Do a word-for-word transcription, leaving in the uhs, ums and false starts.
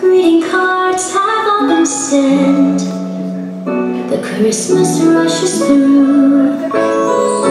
Greeting cards have all been sent. The Christmas rushes through.